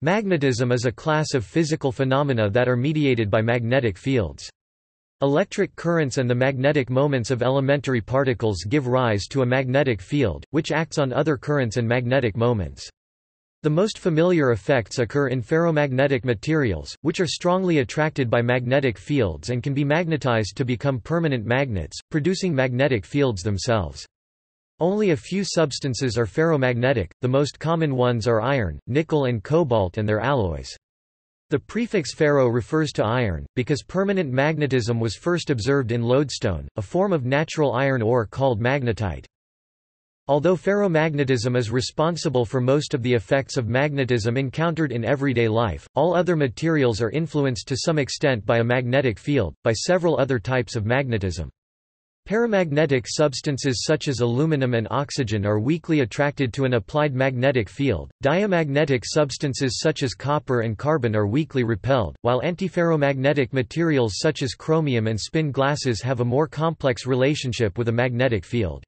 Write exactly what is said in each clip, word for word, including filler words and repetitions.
Magnetism is a class of physical phenomena that are mediated by magnetic fields. Electric currents and the magnetic moments of elementary particles give rise to a magnetic field, which acts on other currents and magnetic moments. The most familiar effects occur in ferromagnetic materials, which are strongly attracted by magnetic fields and can be magnetized to become permanent magnets, producing magnetic fields themselves. Only a few substances are ferromagnetic, the most common ones are iron, nickel and cobalt and their alloys. The prefix ferro refers to iron, because permanent magnetism was first observed in lodestone, a form of natural iron ore called magnetite. Although ferromagnetism is responsible for most of the effects of magnetism encountered in everyday life, all other materials are influenced to some extent by a magnetic field, by several other types of magnetism. Paramagnetic substances such as aluminum and oxygen are weakly attracted to an applied magnetic field. Diamagnetic substances such as copper and carbon are weakly repelled, while antiferromagnetic materials such as chromium and spin glasses have a more complex relationship with a magnetic field.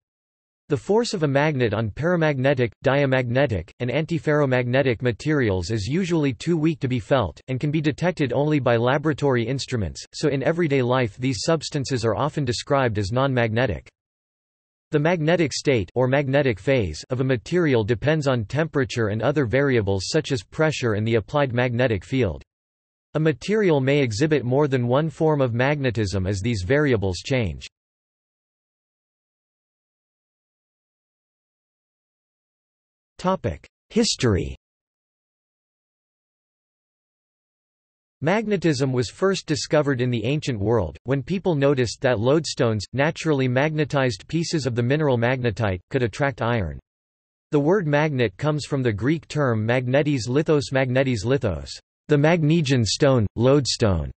The force of a magnet on paramagnetic, diamagnetic, and antiferromagnetic materials is usually too weak to be felt, and can be detected only by laboratory instruments, so in everyday life these substances are often described as non-magnetic. The magnetic state or magnetic phase of a material depends on temperature and other variables such as pressure and the applied magnetic field. A material may exhibit more than one form of magnetism as these variables change. History. Magnetism was first discovered in the ancient world, when people noticed that lodestones, naturally magnetized pieces of the mineral magnetite, could attract iron. The word magnet comes from the Greek term magnetes lithos magnetes lithos, the magnesian stone, lodestone.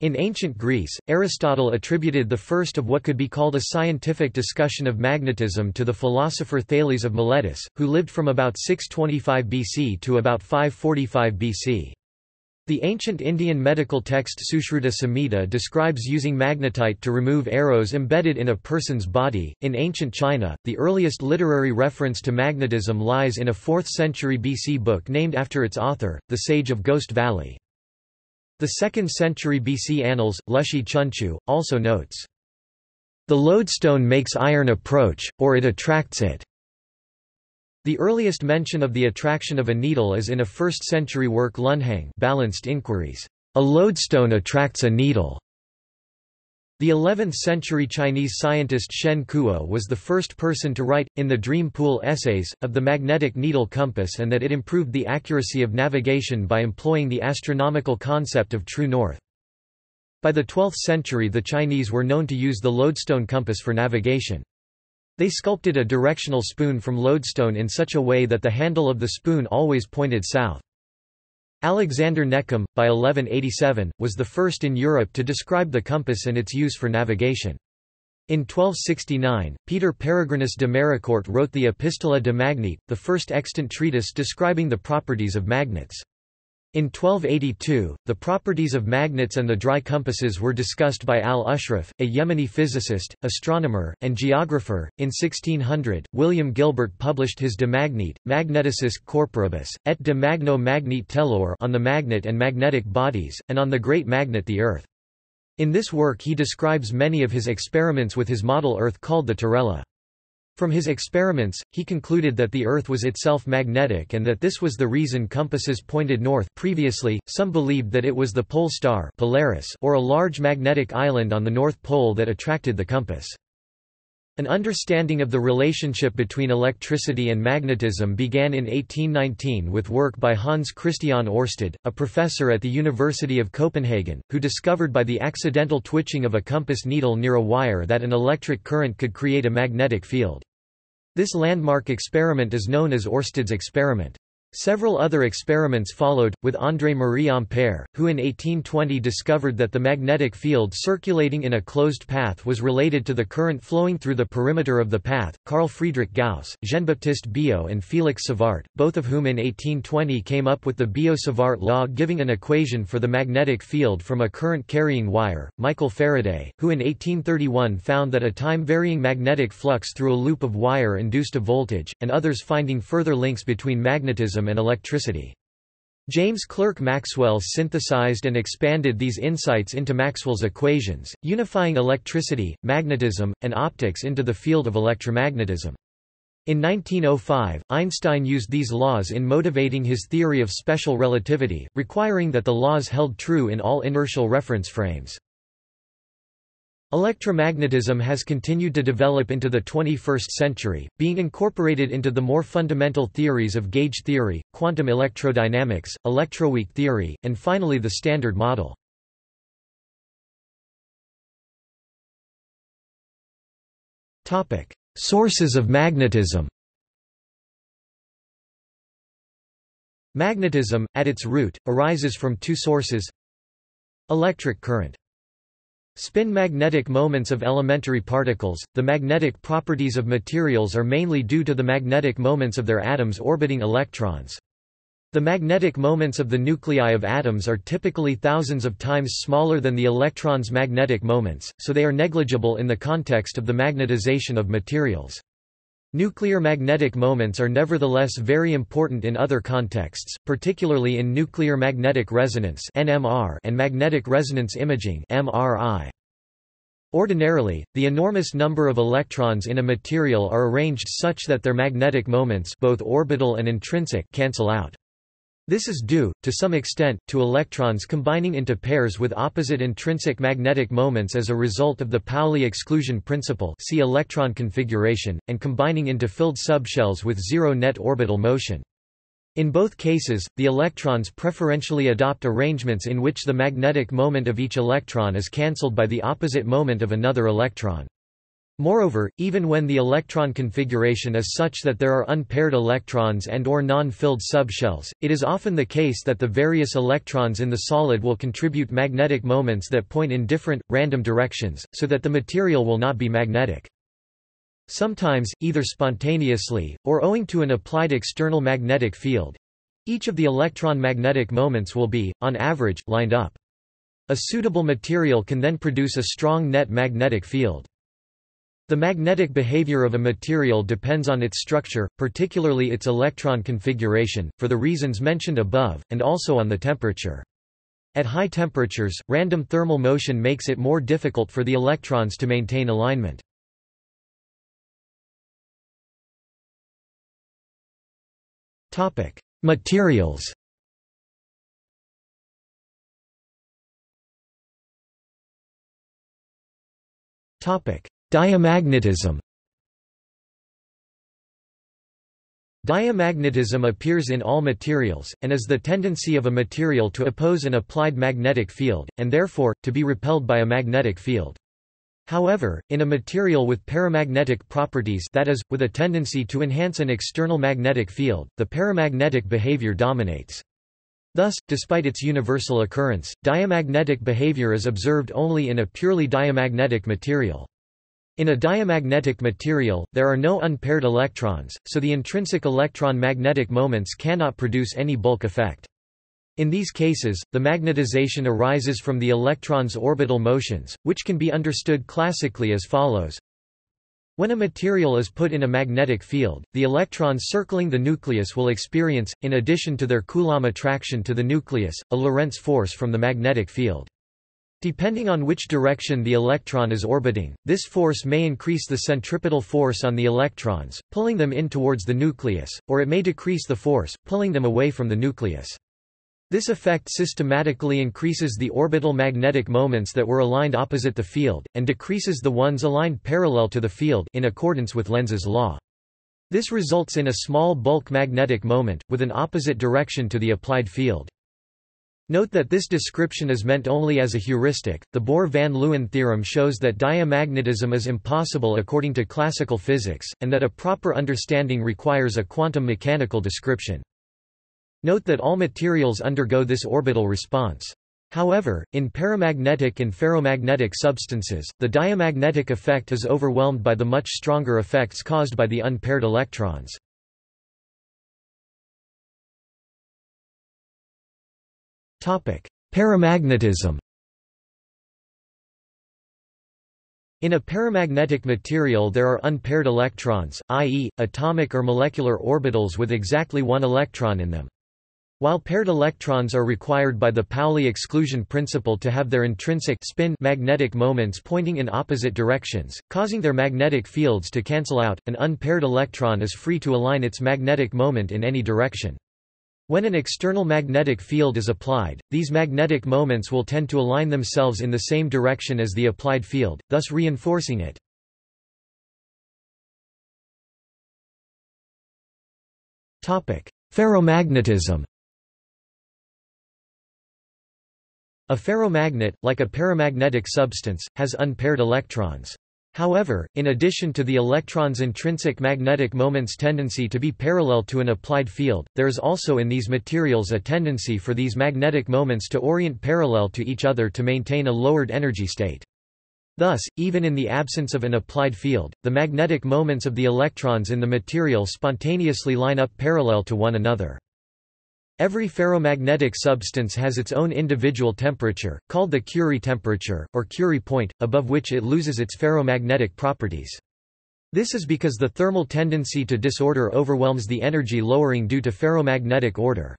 In ancient Greece, Aristotle attributed the first of what could be called a scientific discussion of magnetism to the philosopher Thales of Miletus, who lived from about six twenty-five B C to about five forty-five B C. The ancient Indian medical text Sushruta Samhita describes using magnetite to remove arrows embedded in a person's body. In ancient China, the earliest literary reference to magnetism lies in a fourth century B C book named after its author, the sage of Ghost Valley. The second century B C Annals, Lushi Chunchu, also notes, "The lodestone makes iron approach, or it attracts it." The earliest mention of the attraction of a needle is in a first century work Lunhang, Balanced Inquiries, "A lodestone attracts a needle." The eleventh century Chinese scientist Shen Kuo was the first person to write, in the Dream Pool Essays, of the magnetic needle compass and that it improved the accuracy of navigation by employing the astronomical concept of true north. By the twelfth century the Chinese were known to use the lodestone compass for navigation. They sculpted a directional spoon from lodestone in such a way that the handle of the spoon always pointed south. Alexander Neckham, by eleven eighty-seven, was the first in Europe to describe the compass and its use for navigation. In twelve sixty-nine, Peter Peregrinus de Maricourt wrote the Epistola de Magnete, the first extant treatise describing the properties of magnets. In twelve eighty-two, the properties of magnets and the dry compasses were discussed by al-Ushraf, a Yemeni physicist, astronomer, and geographer. In sixteen hundred, William Gilbert published his De Magnete, Magneticis Corporibus, et de Magno Magnete Telor, on the magnet and magnetic bodies, and on the great magnet the Earth. In this work he describes many of his experiments with his model Earth called the Torella. From his experiments, he concluded that the Earth was itself magnetic and that this was the reason compasses pointed north. Previously, some believed that it was the pole star Polaris or a large magnetic island on the North Pole that attracted the compass. An understanding of the relationship between electricity and magnetism began in eighteen nineteen with work by Hans Christian Ørsted, a professor at the University of Copenhagen, who discovered by the accidental twitching of a compass needle near a wire that an electric current could create a magnetic field. This landmark experiment is known as Ørsted's experiment. Several other experiments followed, with André-Marie Ampère, who in eighteen twenty discovered that the magnetic field circulating in a closed path was related to the current flowing through the perimeter of the path. Carl Friedrich Gauss, Jean-Baptiste Biot and Félix Savart, both of whom in eighteen twenty came up with the Biot-Savart law giving an equation for the magnetic field from a current-carrying wire. Michael Faraday, who in eighteen thirty-one found that a time-varying magnetic flux through a loop of wire induced a voltage, and others finding further links between magnetism and electricity. James Clerk Maxwell synthesized and expanded these insights into Maxwell's equations, unifying electricity, magnetism, and optics into the field of electromagnetism. In nineteen oh five, Einstein used these laws in motivating his theory of special relativity, requiring that the laws held true in all inertial reference frames. Electromagnetism has continued to develop into the twenty-first century, being incorporated into the more fundamental theories of gauge theory, quantum electrodynamics, electroweak theory, and finally the Standard Model. Sources of magnetism. Magnetism, at its root, arises from two sources: electric current. Spin magnetic moments of elementary particles. The magnetic properties of materials are mainly due to the magnetic moments of their atoms orbiting electrons. The magnetic moments of the nuclei of atoms are typically thousands of times smaller than the electrons' magnetic moments, so they are negligible in the context of the magnetization of materials. Nuclear magnetic moments are nevertheless very important in other contexts, particularly in nuclear magnetic resonance (N M R) and magnetic resonance imaging (M R I). Ordinarily, the enormous number of electrons in a material are arranged such that their magnetic moments, both orbital and intrinsic, cancel out. This is due, to some extent, to electrons combining into pairs with opposite intrinsic magnetic moments as a result of the Pauli exclusion principle, see electron configuration, and combining into filled subshells with zero net orbital motion. In both cases, the electrons preferentially adopt arrangements in which the magnetic moment of each electron is cancelled by the opposite moment of another electron. Moreover, even when the electron configuration is such that there are unpaired electrons and or non-filled subshells, it is often the case that the various electrons in the solid will contribute magnetic moments that point in different, random directions, so that the material will not be magnetic. Sometimes, either spontaneously, or owing to an applied external magnetic field, each of the electron magnetic moments will be, on average, lined up. A suitable material can then produce a strong net magnetic field. The magnetic behavior of a material depends on its structure, particularly its electron configuration, for the reasons mentioned above, and also on the temperature. At high temperatures, random thermal motion makes it more difficult for the electrons to maintain alignment. Topic: Materials. Topic: Diamagnetism. Diamagnetism appears in all materials, and is the tendency of a material to oppose an applied magnetic field, and therefore, to be repelled by a magnetic field. However, in a material with paramagnetic properties, that is, with a tendency to enhance an external magnetic field, the paramagnetic behavior dominates. Thus, despite its universal occurrence, diamagnetic behavior is observed only in a purely diamagnetic material. In a diamagnetic material, there are no unpaired electrons, so the intrinsic electron magnetic moments cannot produce any bulk effect. In these cases, the magnetization arises from the electron's orbital motions, which can be understood classically as follows. When a material is put in a magnetic field, the electrons circling the nucleus will experience, in addition to their Coulomb attraction to the nucleus, a Lorentz force from the magnetic field. Depending on which direction the electron is orbiting, this force may increase the centripetal force on the electrons, pulling them in towards the nucleus, or it may decrease the force, pulling them away from the nucleus. This effect systematically increases the orbital magnetic moments that were aligned opposite the field, and decreases the ones aligned parallel to the field in accordance with Lenz's law. This results in a small bulk magnetic moment, with an opposite direction to the applied field. Note that this description is meant only as a heuristic. The Bohr-van Leeuwen theorem shows that diamagnetism is impossible according to classical physics, and that a proper understanding requires a quantum mechanical description. Note that all materials undergo this orbital response. However, in paramagnetic and ferromagnetic substances, the diamagnetic effect is overwhelmed by the much stronger effects caused by the unpaired electrons. Paramagnetism. In a paramagnetic material there are unpaired electrons, that is, atomic or molecular orbitals with exactly one electron in them. While paired electrons are required by the Pauli exclusion principle to have their intrinsic spin magnetic moments pointing in opposite directions, causing their magnetic fields to cancel out, an unpaired electron is free to align its magnetic moment in any direction. When an external magnetic field is applied, these magnetic moments will tend to align themselves in the same direction as the applied field, thus reinforcing it. Ferromagnetism. A ferromagnet, like a paramagnetic substance, has unpaired electrons. However, in addition to the electron's intrinsic magnetic moment's tendency to be parallel to an applied field, there is also in these materials a tendency for these magnetic moments to orient parallel to each other to maintain a lowered energy state. Thus, even in the absence of an applied field, the magnetic moments of the electrons in the material spontaneously line up parallel to one another. Every ferromagnetic substance has its own individual temperature, called the Curie temperature, or Curie point, above which it loses its ferromagnetic properties. This is because the thermal tendency to disorder overwhelms the energy lowering due to ferromagnetic order.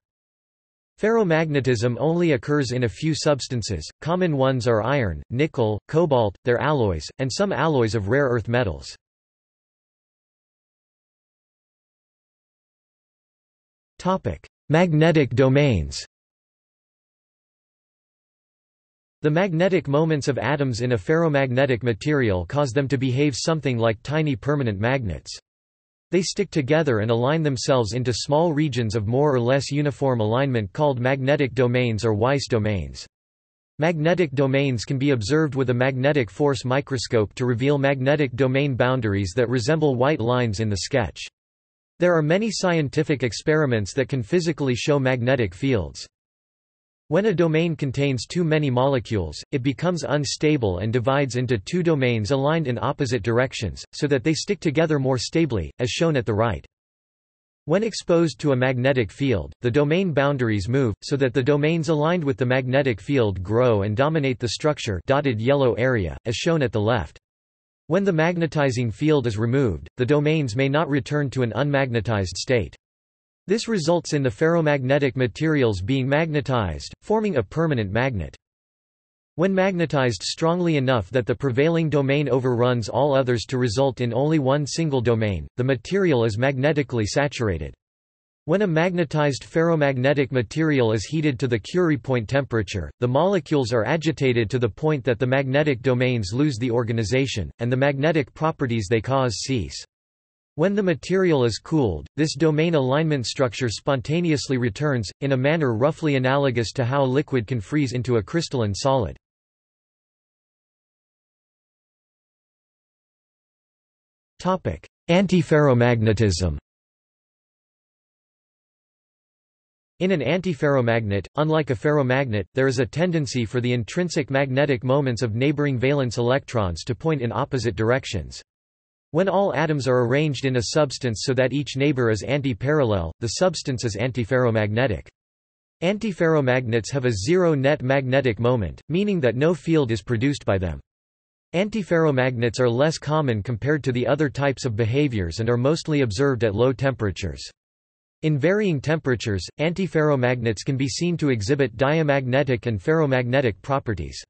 Ferromagnetism only occurs in a few substances. Common ones are iron, nickel, cobalt, their alloys, and some alloys of rare earth metals. Magnetic domains. The magnetic moments of atoms in a ferromagnetic material cause them to behave something like tiny permanent magnets. They stick together and align themselves into small regions of more or less uniform alignment called magnetic domains or Weiss domains. Magnetic domains can be observed with a magnetic force microscope to reveal magnetic domain boundaries that resemble white lines in the sketch. There are many scientific experiments that can physically show magnetic fields. When a domain contains too many molecules, it becomes unstable and divides into two domains aligned in opposite directions, so that they stick together more stably, as shown at the right. When exposed to a magnetic field, the domain boundaries move, so that the domains aligned with the magnetic field grow and dominate the structure, dotted yellow area, as shown at the left. When the magnetizing field is removed, the domains may not return to an unmagnetized state. This results in the ferromagnetic materials being magnetized, forming a permanent magnet. When magnetized strongly enough that the prevailing domain overruns all others to result in only one single domain, the material is magnetically saturated. When a magnetized ferromagnetic material is heated to the Curie point temperature, the molecules are agitated to the point that the magnetic domains lose the organization, and the magnetic properties they cause cease. When the material is cooled, this domain alignment structure spontaneously returns, in a manner roughly analogous to how a liquid can freeze into a crystalline solid. Antiferromagnetism. In an antiferromagnet, unlike a ferromagnet, there is a tendency for the intrinsic magnetic moments of neighboring valence electrons to point in opposite directions. When all atoms are arranged in a substance so that each neighbor is anti-parallel, the substance is antiferromagnetic. Antiferromagnets have a zero net magnetic moment, meaning that no field is produced by them. Antiferromagnets are less common compared to the other types of behaviors and are mostly observed at low temperatures. In varying temperatures, antiferromagnets can be seen to exhibit diamagnetic and ferromagnetic properties.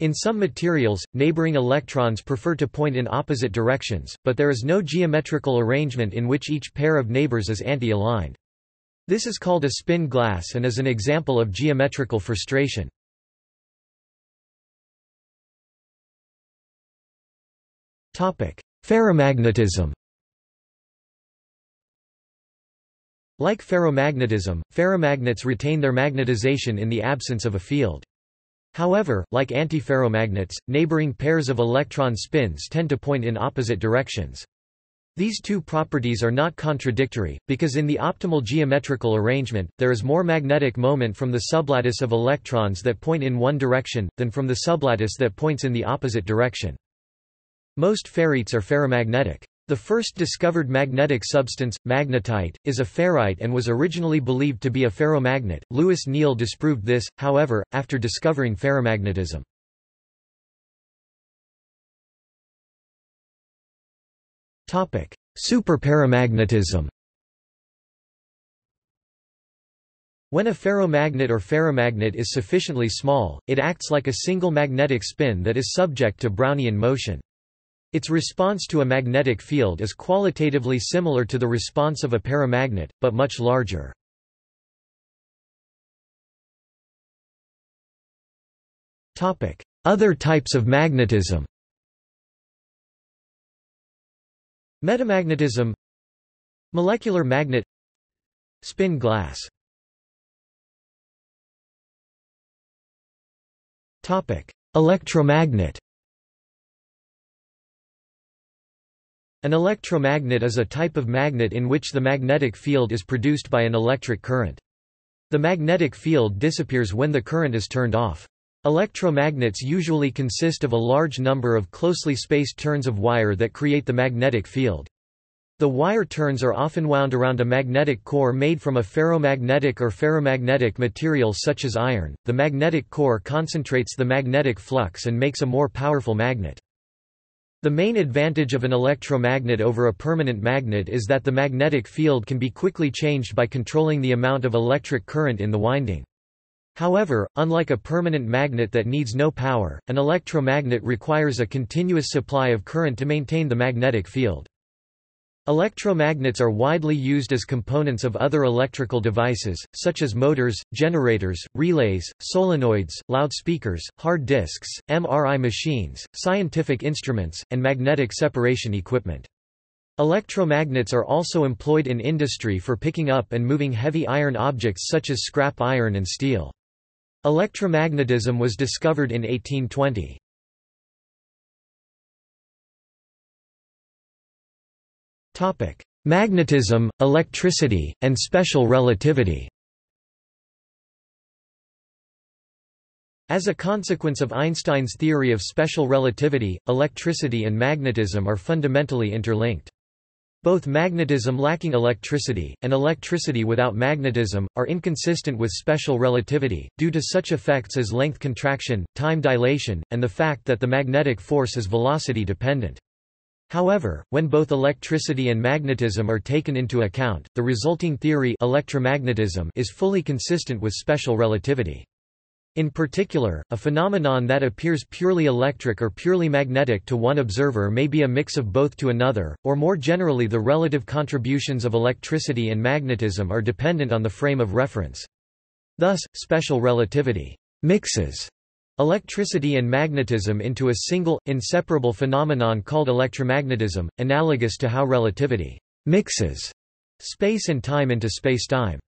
In some materials, neighboring electrons prefer to point in opposite directions, but there is no geometrical arrangement in which each pair of neighbors is anti-aligned. This is called a spin glass and is an example of geometrical frustration. Ferromagnetism. Like ferromagnetism, ferromagnets retain their magnetization in the absence of a field. However, like antiferromagnets, neighboring pairs of electron spins tend to point in opposite directions. These two properties are not contradictory, because in the optimal geometrical arrangement, there is more magnetic moment from the sublattice of electrons that point in one direction, than from the sublattice that points in the opposite direction. Most ferrites are ferromagnetic. The first discovered magnetic substance, magnetite, is a ferrite and was originally believed to be a ferromagnet. Louis Neal disproved this, however, after discovering ferromagnetism. Superparamagnetism. When a ferromagnet or ferromagnet is sufficiently small, it acts like a single magnetic spin that is subject to Brownian motion. Its response to a magnetic field is qualitatively similar to the response of a paramagnet, but much larger. Other types of magnetism. Metamagnetism, molecular magnet, spin glass. Electromagnet. An electromagnet is a type of magnet in which the magnetic field is produced by an electric current. The magnetic field disappears when the current is turned off. Electromagnets usually consist of a large number of closely spaced turns of wire that create the magnetic field. The wire turns are often wound around a magnetic core made from a ferromagnetic or ferromagnetic material such as iron. The magnetic core concentrates the magnetic flux and makes a more powerful magnet. The main advantage of an electromagnet over a permanent magnet is that the magnetic field can be quickly changed by controlling the amount of electric current in the winding. However, unlike a permanent magnet that needs no power, an electromagnet requires a continuous supply of current to maintain the magnetic field. Electromagnets are widely used as components of other electrical devices, such as motors, generators, relays, solenoids, loudspeakers, hard disks, M R I machines, scientific instruments, and magnetic separation equipment. Electromagnets are also employed in industry for picking up and moving heavy iron objects such as scrap iron and steel. Electromagnetism was discovered in eighteen twenty. Magnetism, electricity, and special relativity. As a consequence of Einstein's theory of special relativity, electricity and magnetism are fundamentally interlinked. Both magnetism lacking electricity, and electricity without magnetism, are inconsistent with special relativity, due to such effects as length contraction, time dilation, and the fact that the magnetic force is velocity dependent. However, when both electricity and magnetism are taken into account, the resulting theory electromagnetism is fully consistent with special relativity. In particular, a phenomenon that appears purely electric or purely magnetic to one observer may be a mix of both to another, or more generally the relative contributions of electricity and magnetism are dependent on the frame of reference. Thus, special relativity mixes electricity and magnetism into a single, inseparable phenomenon called electromagnetism, analogous to how relativity mixes space and time into spacetime.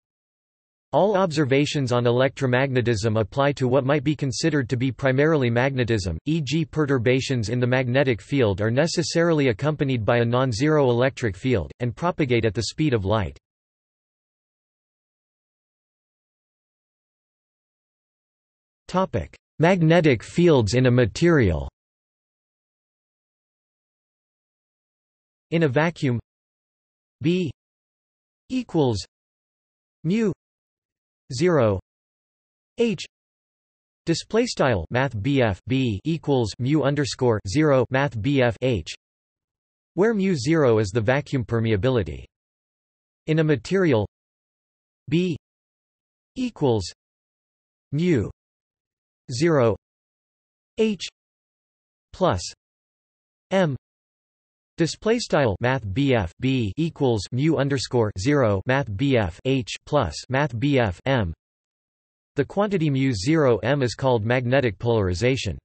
All observations on electromagnetism apply to what might be considered to be primarily magnetism, for example perturbations in the magnetic field are necessarily accompanied by a non-zero electric field, and propagate at the speed of light. Magnetic fields in a material. In a vacuum, B equals mu zero H. Display style math B F B equals mu underscore zero math B F H, where mu zero is the vacuum permeability. In a material, B equals mu zero H plus M. Display style math B F B equals mu underscore zero math B F H plus math B F M. The quantity mu zero M is called magnetic polarization.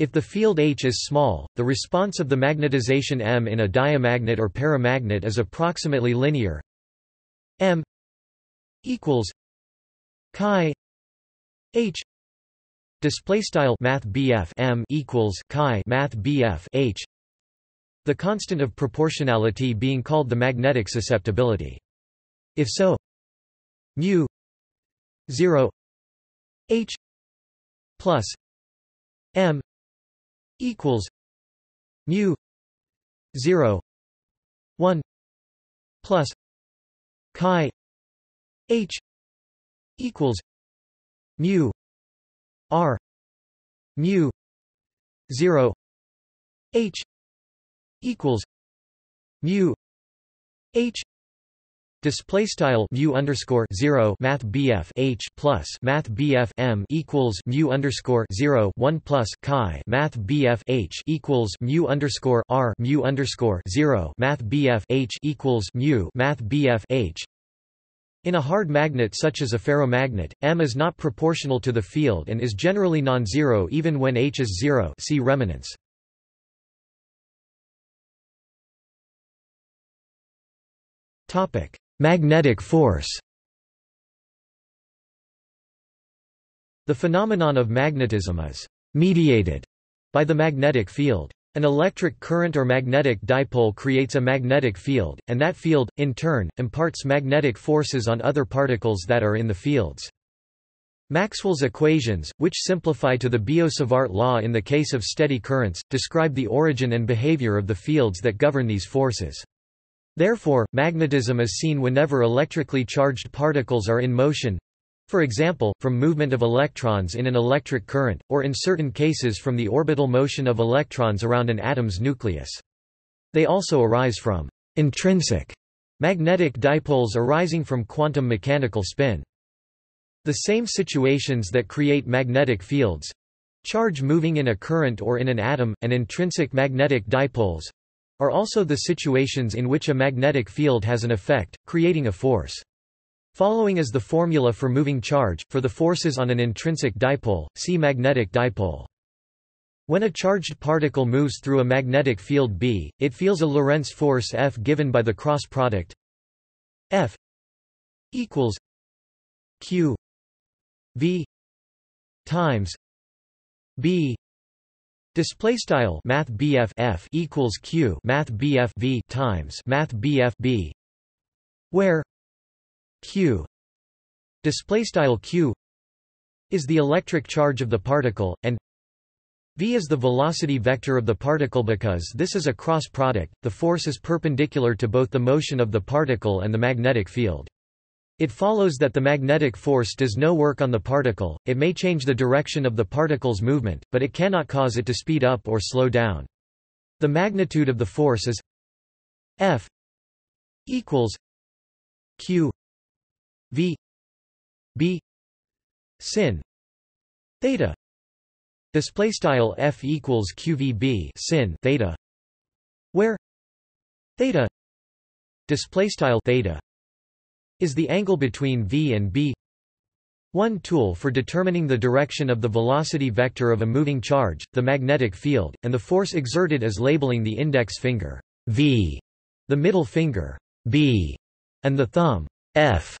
If the field H is small, the response of the magnetization M in a diamagnet or paramagnet is approximately linear. M equals chi H. Display style math B F M equals chi math B F H. The constant of proportionality being called the magnetic susceptibility. If so, mu zero H plus M equals mu zero one plus chi H equals mu R mu zero H equals mu H Display style mu underscore zero math Bf H plus math Bf M equals mu underscore zero one plus chi math Bf H equals mu underscore R mu underscore zero math Bf H equals mu math Bf H. In a hard magnet such as a ferromagnet, M is not proportional to the field and is generally non-zero even when H is zero. See remanence. Topic: Magnetic force. The phenomenon of magnetism is mediated by the magnetic field. An electric current or magnetic dipole creates a magnetic field, and that field, in turn, imparts magnetic forces on other particles that are in the fields. Maxwell's equations, which simplify to the Biot-Savart law in the case of steady currents, describe the origin and behavior of the fields that govern these forces. Therefore, magnetism is seen whenever electrically charged particles are in motion, for example, from movement of electrons in an electric current, or in certain cases from the orbital motion of electrons around an atom's nucleus. They also arise from intrinsic magnetic dipoles arising from quantum mechanical spin. The same situations that create magnetic fields, charge moving in a current or in an atom, and intrinsic magnetic dipoles, are also the situations in which a magnetic field has an effect, creating a force. Following is the formula for moving charge, for the forces on an intrinsic dipole, see magnetic dipole. When a charged particle moves through a magnetic field B, it feels a Lorentz force F given by the cross product F equals Q V times B. Display style math Bf F equals Q math Bf V times math Bf B, where Q display style Q is the electric charge of the particle and V is the velocity vector of the particle. Because this is a cross product, the force is perpendicular to both the motion of the particle and the magnetic field. It follows that the magnetic force does no work on the particle. It may change the direction of the particle's movement, but it cannot cause it to speed up or slow down. The magnitude of the force is F equals Q V B sin theta. Display style F equals Q V B sin theta, where theta display style theta is the angle between V and B. One tool for determining the direction of the velocity vector of a moving charge, the magnetic field, and the force exerted is labeling the index finger V, the middle finger B, and the thumb F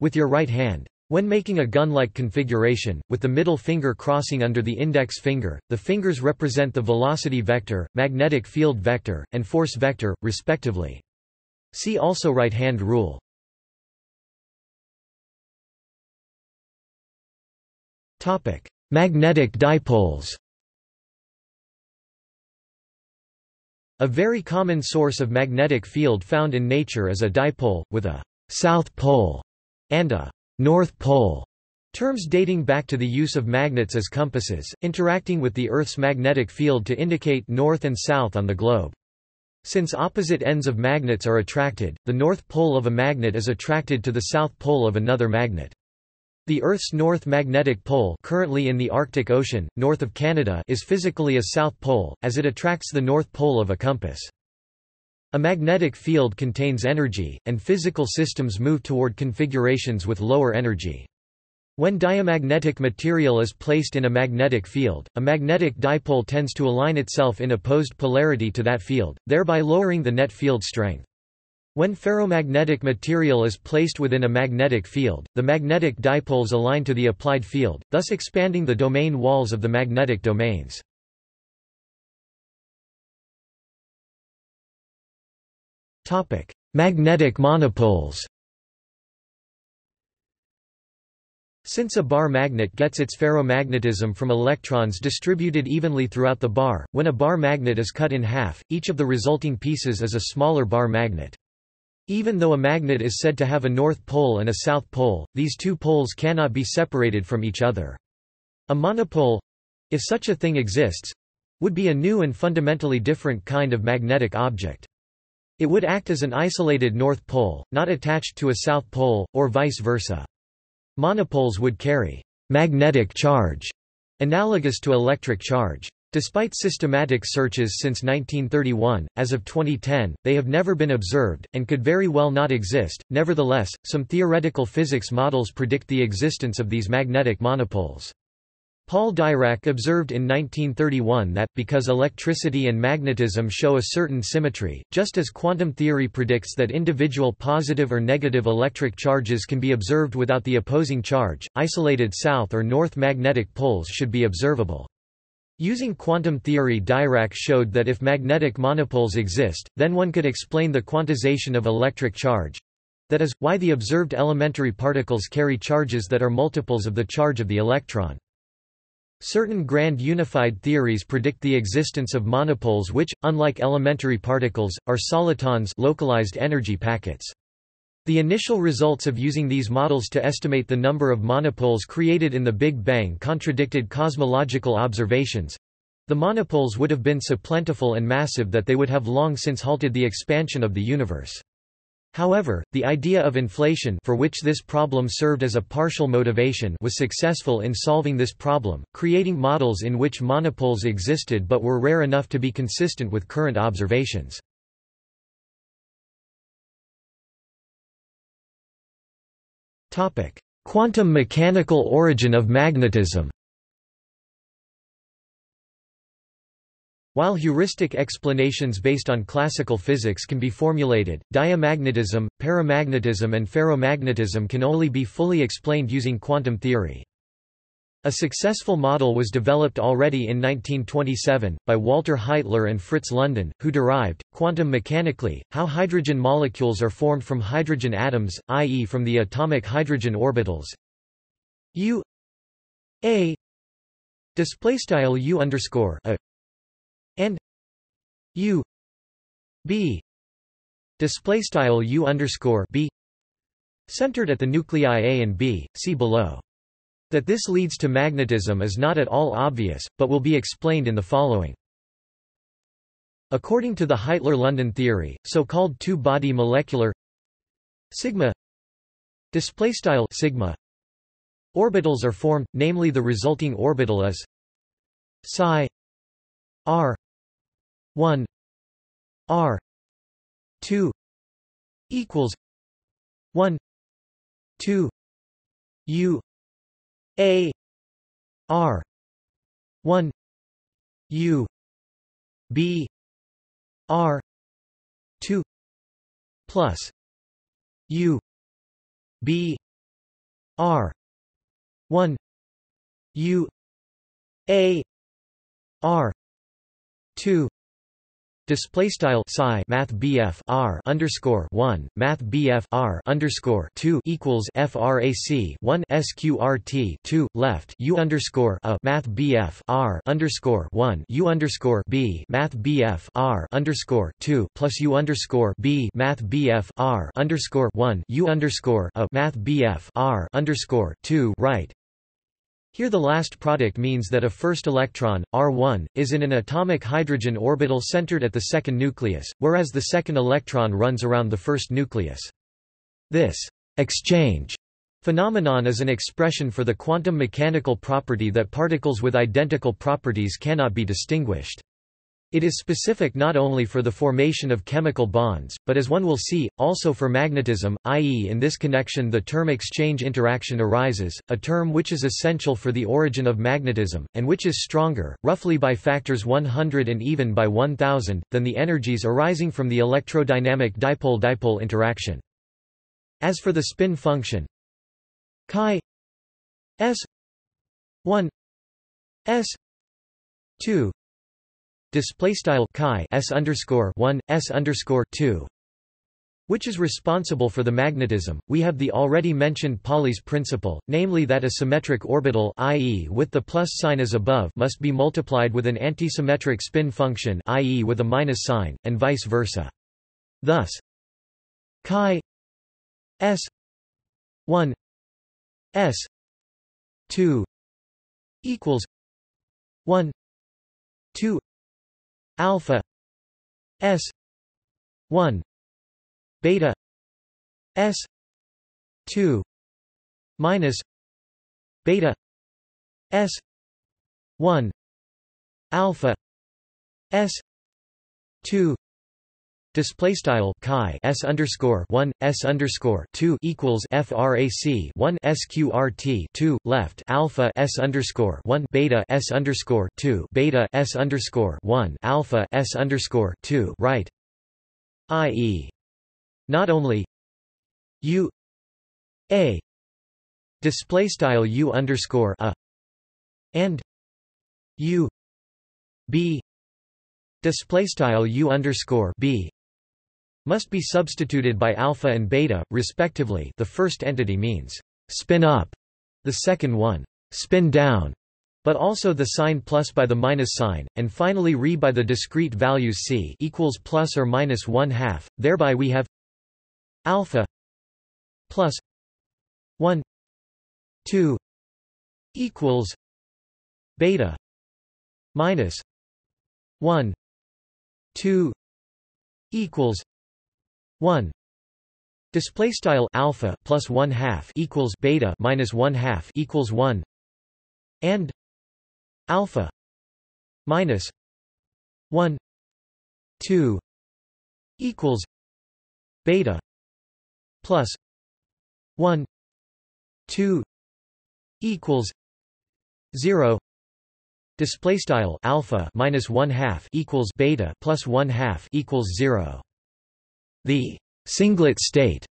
with your right hand. When making a gun-like configuration, with the middle finger crossing under the index finger, the fingers represent the velocity vector, magnetic field vector, and force vector, respectively. See also right-hand rule. Topic: Magnetic dipoles. A very common source of magnetic field found in nature is a dipole, with a south pole and a north pole, terms dating back to the use of magnets as compasses, interacting with the Earth's magnetic field to indicate north and south on the globe. Since opposite ends of magnets are attracted, the north pole of a magnet is attracted to the south pole of another magnet. The Earth's north magnetic pole, currently in the Arctic Ocean, north of Canada, is physically a south pole, as it attracts the north pole of a compass. A magnetic field contains energy, and physical systems move toward configurations with lower energy. When diamagnetic material is placed in a magnetic field, a magnetic dipole tends to align itself in opposed polarity to that field, thereby lowering the net field strength. When ferromagnetic material is placed within a magnetic field, the magnetic dipoles align to the applied field, thus expanding the domain walls of the magnetic domains. Topic: Magnetic monopoles. Since a bar magnet gets its ferromagnetism from electrons distributed evenly throughout the bar, when a bar magnet is cut in half, each of the resulting pieces is a smaller bar magnet. Even though a magnet is said to have a north pole and a south pole, these two poles cannot be separated from each other. A monopole, if such a thing exists, would be a new and fundamentally different kind of magnetic object. It would act as an isolated north pole, not attached to a south pole, or vice versa. Monopoles would carry magnetic charge, analogous to electric charge. Despite systematic searches since nineteen thirty-one, as of twenty ten, they have never been observed, and could very well not exist. Nevertheless, some theoretical physics models predict the existence of these magnetic monopoles. Paul Dirac observed in nineteen thirty-one that, because electricity and magnetism show a certain symmetry, just as quantum theory predicts that individual positive or negative electric charges can be observed without the opposing charge, isolated south or north magnetic poles should be observable. Using quantum theory, Dirac showed that if magnetic monopoles exist, then one could explain the quantization of electric charge. That is, why the observed elementary particles carry charges that are multiples of the charge of the electron. Certain grand unified theories predict the existence of monopoles which, unlike elementary particles, are solitons, localized energy packets. The initial results of using these models to estimate the number of monopoles created in the Big Bang contradicted cosmological observations. The monopoles would have been so plentiful and massive that they would have long since halted the expansion of the universe. However, the idea of inflation, for which this problem served as a partial motivation, was successful in solving this problem, creating models in which monopoles existed but were rare enough to be consistent with current observations. Topic: Quantum mechanical origin of magnetism. While heuristic explanations based on classical physics can be formulated, diamagnetism, paramagnetism and ferromagnetism can only be fully explained using quantum theory. A successful model was developed already in nineteen twenty-seven, by Walter Heitler and Fritz London, who derived, quantum mechanically, how hydrogen molecules are formed from hydrogen atoms, that is from the atomic hydrogen orbitals U A displaystyle U underscore A and U B display style U underscore B centered at the nuclei A and B, see below. That this leads to magnetism is not at all obvious, but will be explained in the following. According to the Heitler-London theory, so-called two-body molecular sigma display style sigma orbitals are formed, namely the resulting orbital is psi r one R two equals one two U A R one U B R two plus U B R one U A R two display style psi math bf r underscore one math bf r underscore two equals frac one sqrt two left u underscore a math bf r underscore one u underscore b math bf r underscore two plus u underscore b math bf r underscore one u underscore a math bf r underscore two right. Here the last product means that a first electron, R one, is in an atomic hydrogen orbital centered at the second nucleus, whereas the second electron runs around the first nucleus. This exchange phenomenon is an expression for the quantum mechanical property that particles with identical properties cannot be distinguished. It is specific not only for the formation of chemical bonds, but as one will see, also for magnetism, that is in this connection the term exchange interaction arises, a term which is essential for the origin of magnetism, and which is stronger, roughly by factors one hundred and even by one thousand, than the energies arising from the electrodynamic dipole-dipole interaction. As for the spin function chi s one s two display style chi s underscore one s underscore two, which is responsible for the magnetism, we have the already mentioned Pauli's principle, namely that a symmetric orbital, that is with the plus sign as above, must be multiplied with an antisymmetric spin function, that is with a minus sign, and vice versa. Thus, chi s one s two equals one two alpha s one beta s two minus beta s one alpha s two display style chi s underscore one s underscore two equals frac one sqrt two left alpha s underscore one beta s underscore two beta s underscore one alpha s underscore two right, i.e. not only u a display style u underscore a and u b display style u underscore b must be substituted by alpha and beta, respectively. The first entity means spin up, the second one spin down, but also the sign plus by the minus sign, and finally re by the discrete value c equals plus or minus one half. Thereby we have alpha plus one two equals beta minus one two equals one. Display style alpha plus one half equals beta minus one half equals one, and alpha minus one two equals beta plus one two equals zero. Display style alpha minus one half equals beta plus one half equals zero. The singlet state,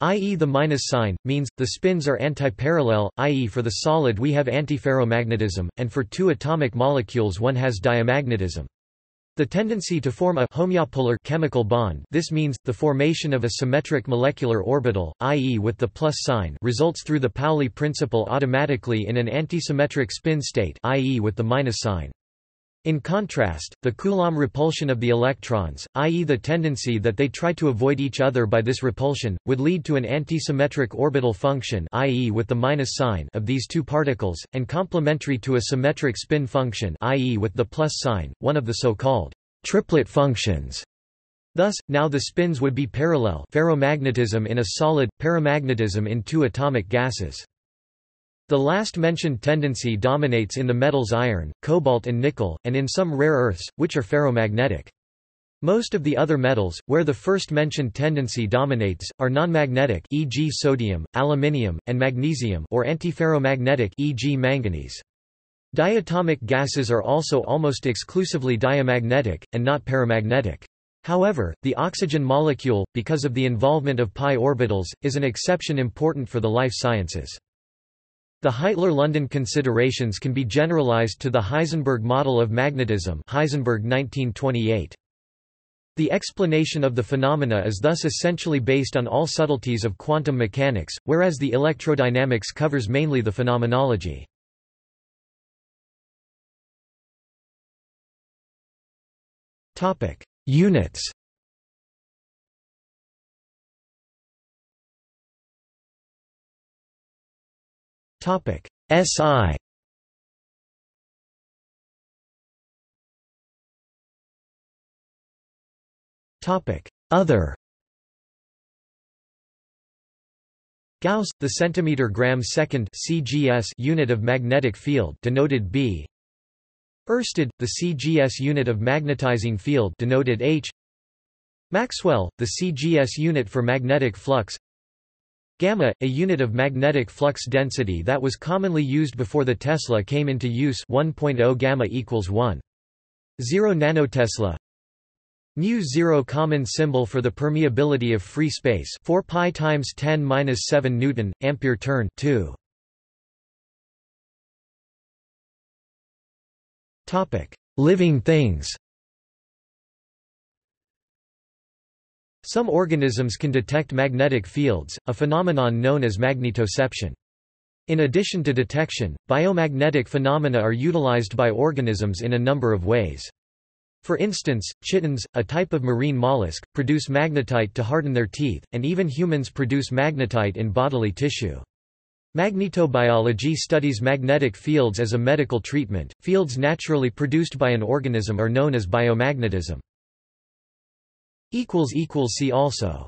that is the minus sign, means the spins are antiparallel, that is for the solid we have antiferromagnetism, and for two atomic molecules one has diamagnetism. The tendency to form a homeopolar chemical bond, this means the formation of a symmetric molecular orbital, that is with the plus sign, results through the Pauli principle automatically in an antisymmetric spin state, that is with the minus sign. In contrast, the Coulomb repulsion of the electrons, that is the tendency that they try to avoid each other by this repulsion, would lead to an antisymmetric orbital function, that is with the minus sign, of these two particles, and complementary to a symmetric spin function, that is with the plus sign, one of the so-called triplet functions. Thus, now the spins would be parallel: ferromagnetism in a solid, paramagnetism in two atomic gases. The last mentioned tendency dominates in the metals iron, cobalt and nickel, and in some rare earths, which are ferromagnetic. Most of the other metals, where the first mentioned tendency dominates, are nonmagnetic, for example sodium, aluminium, and magnesium, or antiferromagnetic, for example manganese. Diatomic gases are also almost exclusively diamagnetic, and not paramagnetic. However, the oxygen molecule, because of the involvement of pi orbitals, is an exception important for the life sciences. The Heitler-London considerations can be generalized to the Heisenberg model of magnetism, Heisenberg nineteen twenty-eight. The explanation of the phenomena is thus essentially based on all subtleties of quantum mechanics, whereas the electrodynamics covers mainly the phenomenology. Topic: Units. Topic: S I. Topic: Other. Gauss, the centimeter gram second (C G S) unit of magnetic field, denoted B. Ørsted, the C G S unit of magnetizing field, denoted H. Maxwell, the C G S unit for magnetic flux. Gamma, a unit of magnetic flux density that was commonly used before the Tesla came into use, one point zero gamma equals one point zero nanotesla. Mu zero, common symbol for the permeability of free space, four pi times ten to the minus seven newton ampere turn two. Topic: Living things. Some organisms can detect magnetic fields, a phenomenon known as magnetoception. In addition to detection, biomagnetic phenomena are utilized by organisms in a number of ways. For instance, chitons, a type of marine mollusk, produce magnetite to harden their teeth, and even humans produce magnetite in bodily tissue. Magnetobiology studies magnetic fields as a medical treatment. Fields naturally produced by an organism are known as biomagnetism. See also